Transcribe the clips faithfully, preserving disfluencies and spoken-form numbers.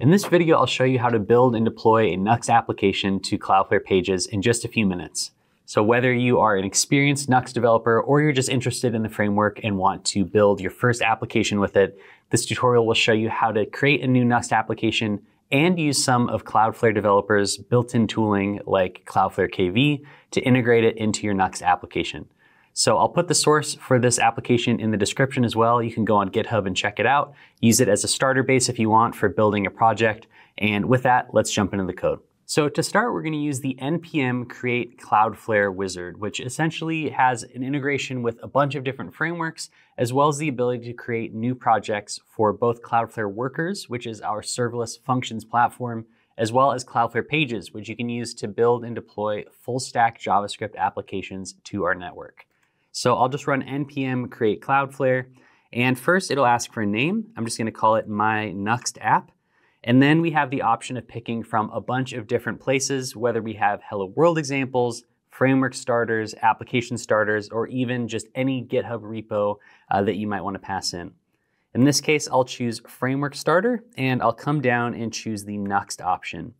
In this video, I'll show you how to build and deploy a Nuxt application to Cloudflare Pages in just a few minutes. So whether you are an experienced Nuxt developer or you're just interested in the framework and want to build your first application with it, this tutorial will show you how to create a new Nuxt application and use some of Cloudflare developers' built-in tooling like Cloudflare K V to integrate it into your Nuxt application. So I'll put the source for this application in the description as well. You can go on GitHub and check it out. Use it as a starter base if you want for building a project. And with that, let's jump into the code. So to start, we're going to use the npm create Cloudflare wizard, which essentially has an integration with a bunch of different frameworks, as well as the ability to create new projects for both Cloudflare Workers, which is our serverless functions platform, as well as Cloudflare Pages, which you can use to build and deploy full stack JavaScript applications to our network. So I'll just run npm create Cloudflare. And first it'll ask for a name. I'm just gonna call it my Nuxt app. And then we have the option of picking from a bunch of different places, whether we have hello world examples, framework starters, application starters, or even just any GitHub repo uh, that you might wanna pass in. In this case, I'll choose framework starter and I'll come down and choose the Nuxt option.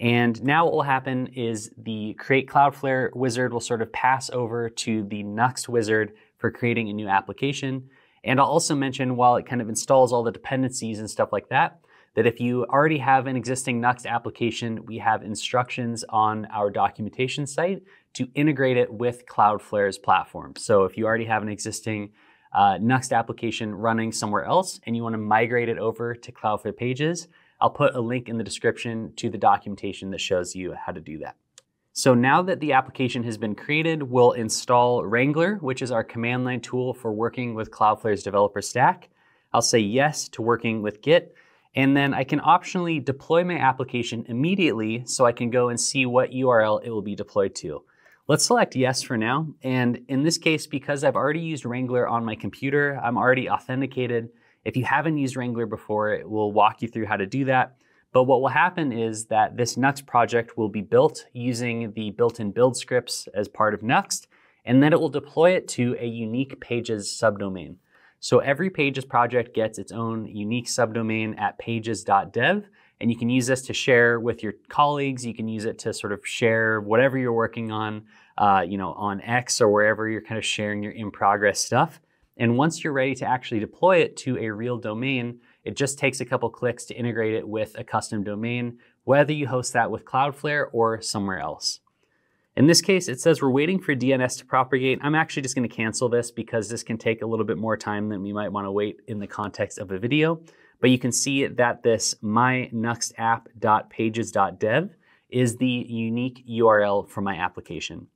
And now what will happen is the create Cloudflare wizard will sort of pass over to the Nuxt wizard for creating a new application. And I'll also mention, while it kind of installs all the dependencies and stuff like that, that if you already have an existing Nuxt application, we have instructions on our documentation site to integrate it with Cloudflare's platform. So if you already have an existing uh, Nuxt application running somewhere else and you want to migrate it over to Cloudflare Pages, I'll put a link in the description to the documentation that shows you how to do that. So now that the application has been created, we'll install Wrangler, which is our command line tool for working with Cloudflare's developer stack. I'll say yes to working with Git, and then I can optionally deploy my application immediately so I can go and see what U R L it will be deployed to. Let's select yes for now. And in this case, because I've already used Wrangler on my computer, I'm already authenticated. If you haven't used Wrangler before, it will walk you through how to do that. But what will happen is that this Nuxt project will be built using the built-in build scripts as part of Nuxt, and then it will deploy it to a unique pages subdomain. So every pages project gets its own unique subdomain at pages dot dev, and you can use this to share with your colleagues. You can use it to sort of share whatever you're working on, uh, you know, on X or wherever you're kind of sharing your in-progress stuff. And once you're ready to actually deploy it to a real domain, it just takes a couple clicks to integrate it with a custom domain, whether you host that with Cloudflare or somewhere else. In this case, it says we're waiting for D N S to propagate. I'm actually just going to cancel this because this can take a little bit more time than we might want to wait in the context of a video. But you can see that this my nuxt app dot pages dot dev is the unique U R L for my application.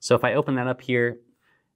So if I open that up here,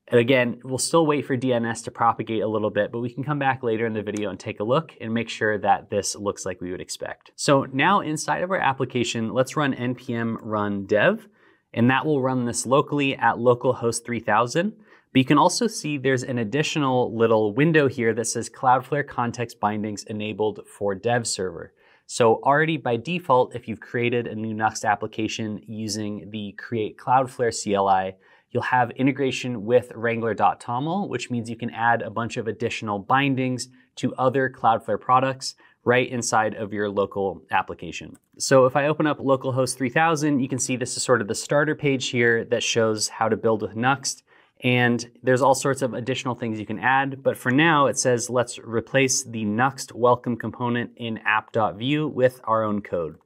and again, we'll still wait for D N S to propagate a little bit, but we can come back later in the video and take a look and make sure that this looks like we would expect. So now inside of our application, let's run npm run dev, and that will run this locally at localhost three thousand. But you can also see there's an additional little window here that says Cloudflare context bindings enabled for dev server. So already by default, if you've created a new Nuxt application using the create Cloudflare C L I, you'll have integration with Wrangler dot toml, which means you can add a bunch of additional bindings to other Cloudflare products right inside of your local application. So if I open up localhost three thousand, you can see this is sort of the starter page here that shows how to build with Nuxt. And there's all sorts of additional things you can add. But for now, it says, let's replace the Nuxt welcome component in app.view with our own code.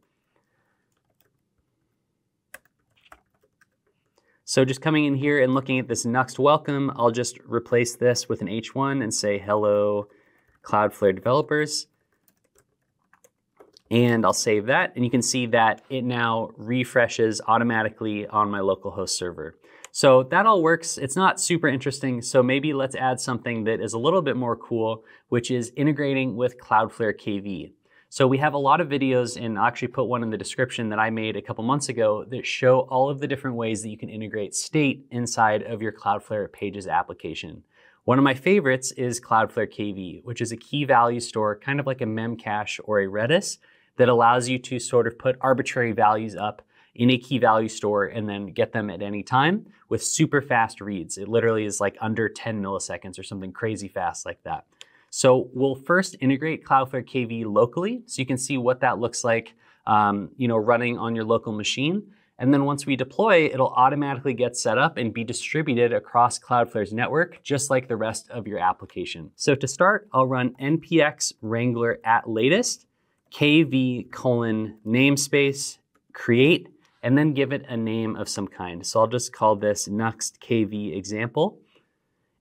So just coming in here and looking at this Nuxt welcome, I'll just replace this with an H one and say, hello, Cloudflare developers. And I'll save that. And you can see that it now refreshes automatically on my localhost server. So that all works. It's not super interesting. So maybe let's add something that is a little bit more cool, which is integrating with Cloudflare K V. So we have a lot of videos, and I'll actually put one in the description that I made a couple months ago that show all of the different ways that you can integrate state inside of your Cloudflare Pages application. One of my favorites is Cloudflare K V, which is a key value store, kind of like a memcache or a Redis, that allows you to sort of put arbitrary values up in a key value store and then get them at any time with super fast reads. It literally is like under ten milliseconds or something crazy fast like that. So we'll first integrate Cloudflare K V locally, so you can see what that looks like um, you know, running on your local machine. And then once we deploy, it'll automatically get set up and be distributed across Cloudflare's network, just like the rest of your application. So to start, I'll run npx wrangler at latest, kv colon namespace, create, and then give it a name of some kind. So I'll just call this Nuxt kv example.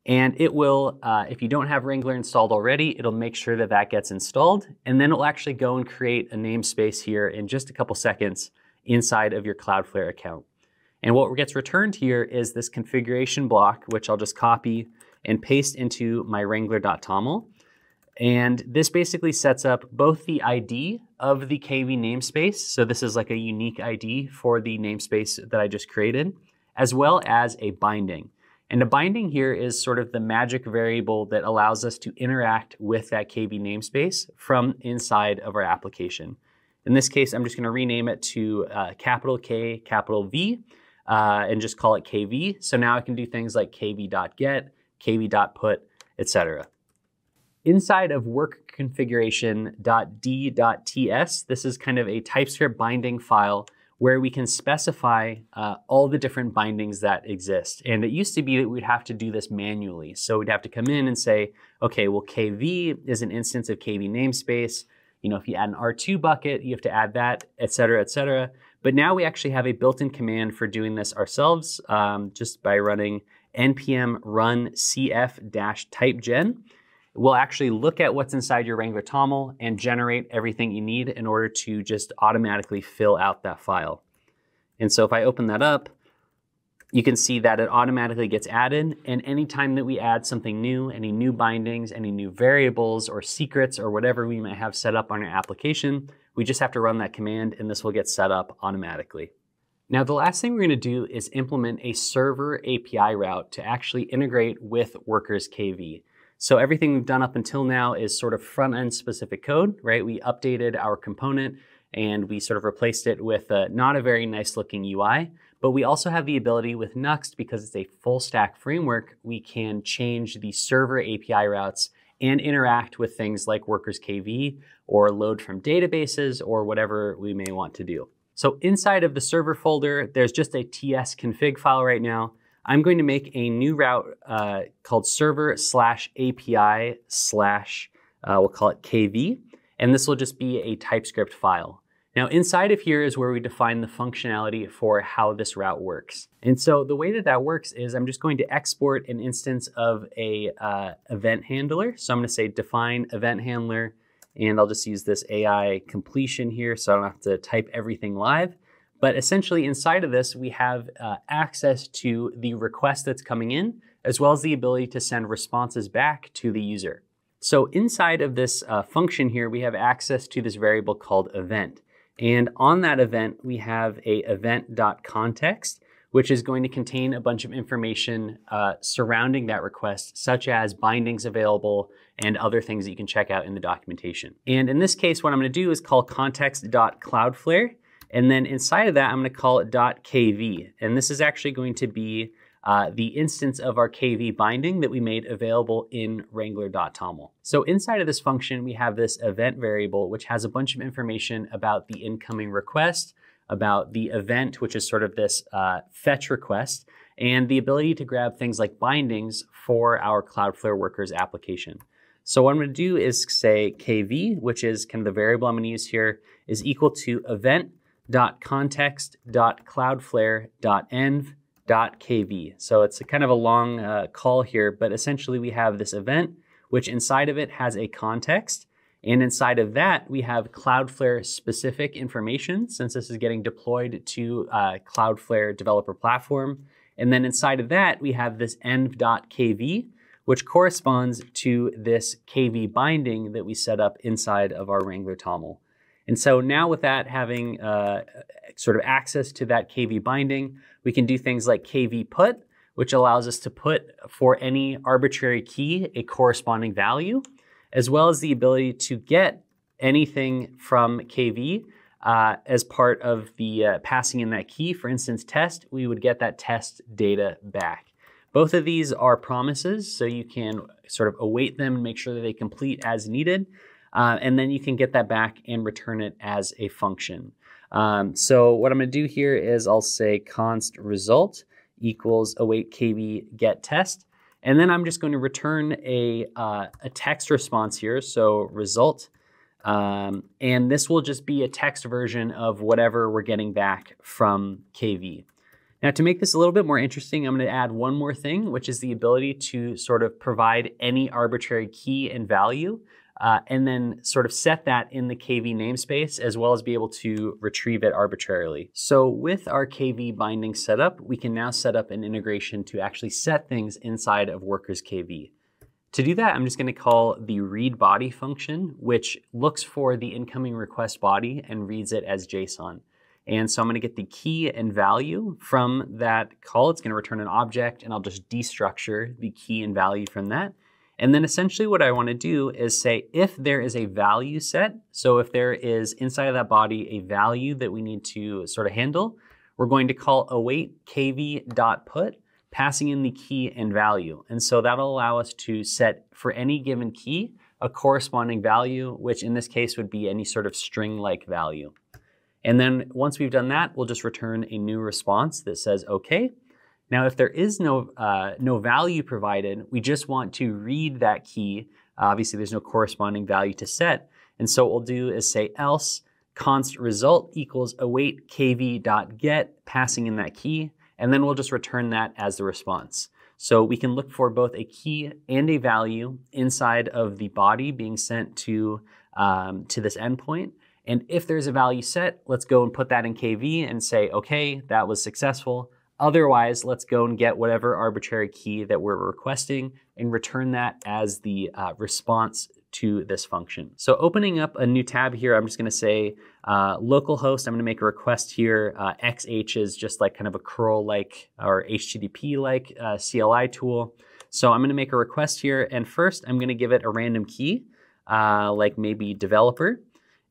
And it will, uh, if you don't have Wrangler installed already, it'll make sure that that gets installed. And then it'll actually go and create a namespace here in just a couple seconds inside of your Cloudflare account. And what gets returned here is this configuration block, which I'll just copy and paste into my Wrangler dot toml. And this basically sets up both the I D of the K V namespace. So this is like a unique I D for the namespace that I just created, as well as a binding. And the binding here is sort of the magic variable that allows us to interact with that K V namespace from inside of our application. In this case, I'm just going to rename it to uh, capital K, capital V, uh, and just call it K V. So now I can do things like K V dot get, K V dot put, et cetera. Inside of work configuration dot d dot t s, this is kind of a TypeScript binding file where we can specify uh, all the different bindings that exist. And it used to be that we'd have to do this manually. So we'd have to come in and say, okay, well, K V is an instance of K V namespace. You know, if you add an R two bucket, you have to add that, et cetera, et cetera. But now we actually have a built-in command for doing this ourselves um, just by running npm run cf-typegen. We'll actually look at what's inside your Wrangler dot toml and generate everything you need in order to just automatically fill out that file. And so if I open that up, you can see that it automatically gets added. And anytime that we add something new, any new bindings, any new variables or secrets or whatever we might have set up on our application, we just have to run that command and this will get set up automatically. Now, the last thing we're going to do is implement a server A P I route to actually integrate with Workers K V. So everything we've done up until now is sort of front-end specific code, right? We updated our component and we sort of replaced it with a, not a very nice looking U I, but we also have the ability with Nuxt, because it's a full stack framework, we can change the server A P I routes and interact with things like Workers K V or load from databases or whatever we may want to do. So inside of the server folder, there's just a T S config file right now. I'm going to make a new route uh, called server slash API slash, uh, we'll call it K V, and this will just be a TypeScript file. Now inside of here is where we define the functionality for how this route works. And so the way that that works is I'm just going to export an instance of a uh, event handler. So I'm gonna say define event handler, and I'll just use this A I completion here so I don't have to type everything live. But essentially inside of this, we have uh, access to the request that's coming in, as well as the ability to send responses back to the user. So inside of this uh, function here, we have access to this variable called event. And on that event, we have a event.context, which is going to contain a bunch of information uh, surrounding that request, such as bindings available and other things that you can check out in the documentation. And in this case, what I'm gonna do is call context.cloudflare. And then inside of that, I'm going to call it .kv. And this is actually going to be uh, the instance of our K V binding that we made available in Wrangler dot toml. So inside of this function, we have this event variable, which has a bunch of information about the incoming request, about the event, which is sort of this uh, fetch request, and the ability to grab things like bindings for our Cloudflare Workers application. So what I'm going to do is say K V, which is kind of the variable I'm going to use here, is equal to event dot context dot cloudflare dot env dot kv. So it's a kind of a long uh, call here, but essentially we have this event, which inside of it has a context. And inside of that, we have Cloudflare specific information, since this is getting deployed to uh, Cloudflare developer platform. And then inside of that, we have this env dot kv, which corresponds to this K V binding that we set up inside of our Wrangler dot toml. And so now with that having uh, sort of access to that K V binding, we can do things like K V put, which allows us to put for any arbitrary key a corresponding value, as well as the ability to get anything from K V uh, as part of the uh, passing in that key. For instance, test, we would get that test data back. Both of these are promises, so you can sort of await them and make sure that they complete as needed. Uh, and then you can get that back and return it as a function. Um, so what I'm gonna do here is I'll say const result equals await K V get test. And then I'm just going to return a, uh, a text response here, so result. Um, and this will just be a text version of whatever we're getting back from K V. Now, to make this a little bit more interesting, I'm going to add one more thing, which is the ability to sort of provide any arbitrary key and value, uh, and then sort of set that in the K V namespace, as well as be able to retrieve it arbitrarily. So with our K V binding setup, we can now set up an integration to actually set things inside of Workers K V. To do that, I'm just going to call the read body function, which looks for the incoming request body and reads it as JSON. And so I'm gonna get the key and value from that call. It's gonna return an object, and I'll just destructure the key and value from that. And then essentially what I wanna do is say, if there is a value set, so if there is inside of that body a value that we need to sort of handle, we're going to call await kv.put, passing in the key and value. And so that'll allow us to set for any given key a corresponding value, which in this case would be any sort of string-like value. And then once we've done that, we'll just return a new response that says okay. Now, if there is no, uh, no value provided, we just want to read that key. Uh, obviously, there's no corresponding value to set. And so what we'll do is say else const result equals await kv.get, passing in that key. And then we'll just return that as the response. So we can look for both a key and a value inside of the body being sent to, um, to this endpoint. And if there's a value set, let's go and put that in K V and say, okay, that was successful. Otherwise, let's go and get whatever arbitrary key that we're requesting and return that as the uh, response to this function. So opening up a new tab here, I'm just gonna say uh, localhost, I'm gonna make a request here. Uh, X H is just like kind of a curl-like or H T T P-like uh, C L I tool. So I'm gonna make a request here. And first, I'm gonna give it a random key, uh, like maybe developer.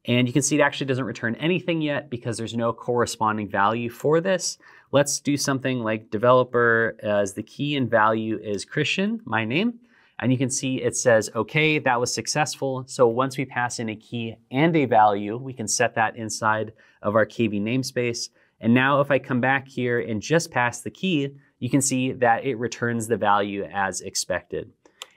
And you can see it actually doesn't return anything yet because there's no corresponding value for this. Let's do something like developer as the key and value is Christian, my name. And you can see it says, okay, that was successful. So once we pass in a key and a value, we can set that inside of our K V namespace. And now if I come back here and just pass the key, you can see that it returns the value as expected.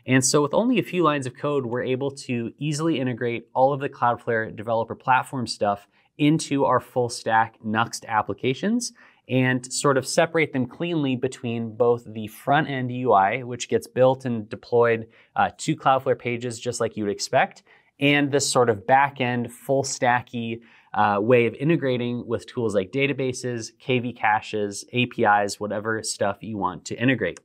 And so with only a few lines of code, we're able to easily integrate all of the Cloudflare developer platform stuff into our full stack Nuxt applications and sort of separate them cleanly between both the front end U I, which gets built and deployed uh, to Cloudflare Pages just like you would expect, and this sort of back end full stacky uh, way of integrating with tools like databases, K V caches, A P Is, whatever stuff you want to integrate.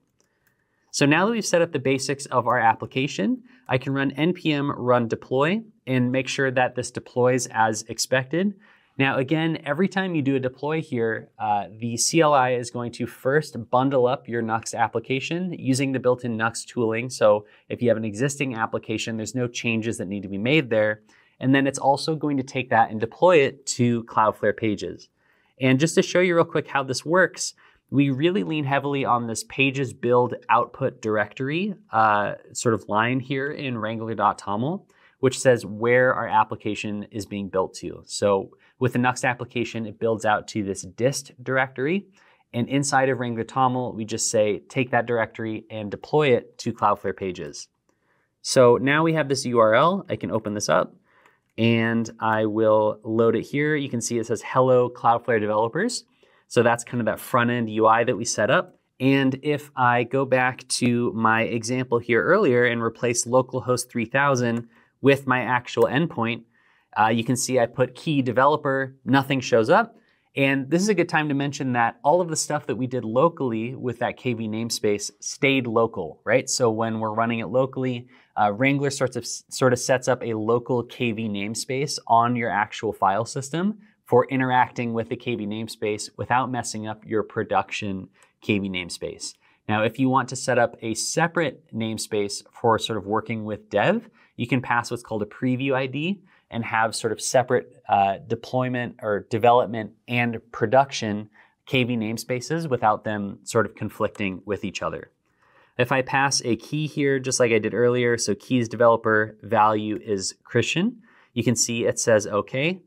So now that we've set up the basics of our application, I can run npm run deploy and make sure that this deploys as expected. Now again, every time you do a deploy here, uh, the C L I is going to first bundle up your Nuxt application using the built-in Nuxt tooling. So if you have an existing application, there's no changes that need to be made there. And then it's also going to take that and deploy it to Cloudflare Pages. And just to show you real quick how this works, we really lean heavily on this pages build output directory uh, sort of line here in Wrangler dot toml, which says where our application is being built to. So with the Nuxt application, it builds out to this dist directory. And inside of Wrangler dot toml, we just say, take that directory and deploy it to Cloudflare Pages. So now we have this U R L. I can open this up and I will load it here. You can see it says, hello, Cloudflare developers. So that's kind of that front end U I that we set up. And if I go back to my example here earlier and replace localhost three thousand with my actual endpoint, uh, you can see I put key developer, nothing shows up. And this is a good time to mention that all of the stuff that we did locally with that K V namespace stayed local, right? So when we're running it locally, uh, Wrangler sort of, sort of sets up a local K V namespace on your actual file system for interacting with the K V namespace without messing up your production K V namespace. Now, if you want to set up a separate namespace for sort of working with dev, you can pass what's called a preview I D and have sort of separate uh, deployment or development and production K V namespaces without them sort of conflicting with each other. If I pass a key here, just like I did earlier, so keys developer value is Christian, you can see it says okay.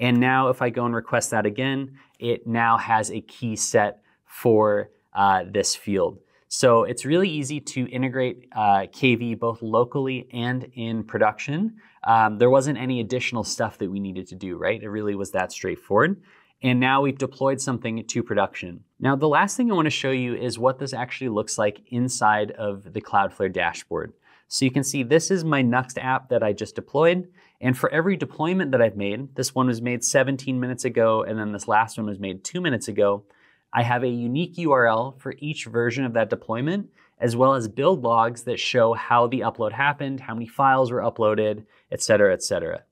And now if I go and request that again, it now has a key set for uh, this field. So it's really easy to integrate uh, K V both locally and in production. Um, there wasn't any additional stuff that we needed to do, right? It really was that straightforward. And now we've deployed something to production. Now, the last thing I want to show you is what this actually looks like inside of the Cloudflare dashboard. So you can see this is my Nuxt app that I just deployed. And for every deployment that I've made, this one was made seventeen minutes ago, and then this last one was made two minutes ago, I have a unique U R L for each version of that deployment, as well as build logs that show how the upload happened, how many files were uploaded, et cetera, et cetera.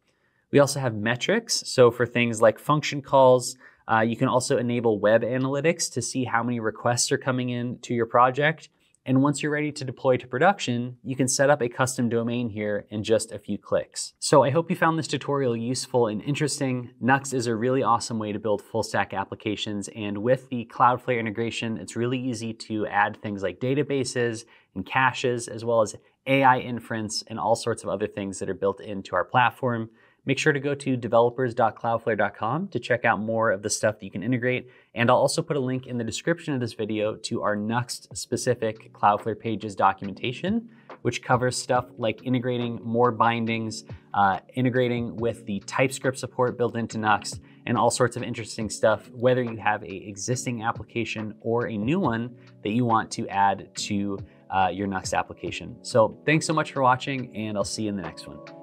We also have metrics. So for things like function calls, uh, you can also enable web analytics to see how many requests are coming in to your project. And once you're ready to deploy to production, you can set up a custom domain here in just a few clicks. So I hope you found this tutorial useful and interesting. Nuxt is a really awesome way to build full stack applications. And with the Cloudflare integration, it's really easy to add things like databases and caches, as well as A I inference and all sorts of other things that are built into our platform. Make sure to go to developers dot cloudflare dot com to check out more of the stuff that you can integrate. And I'll also put a link in the description of this video to our Nuxt specific Cloudflare Pages documentation, which covers stuff like integrating more bindings, uh, integrating with the TypeScript support built into Nuxt, and all sorts of interesting stuff, whether you have an existing application or a new one that you want to add to uh, your Nuxt application. So thanks so much for watching, and I'll see you in the next one.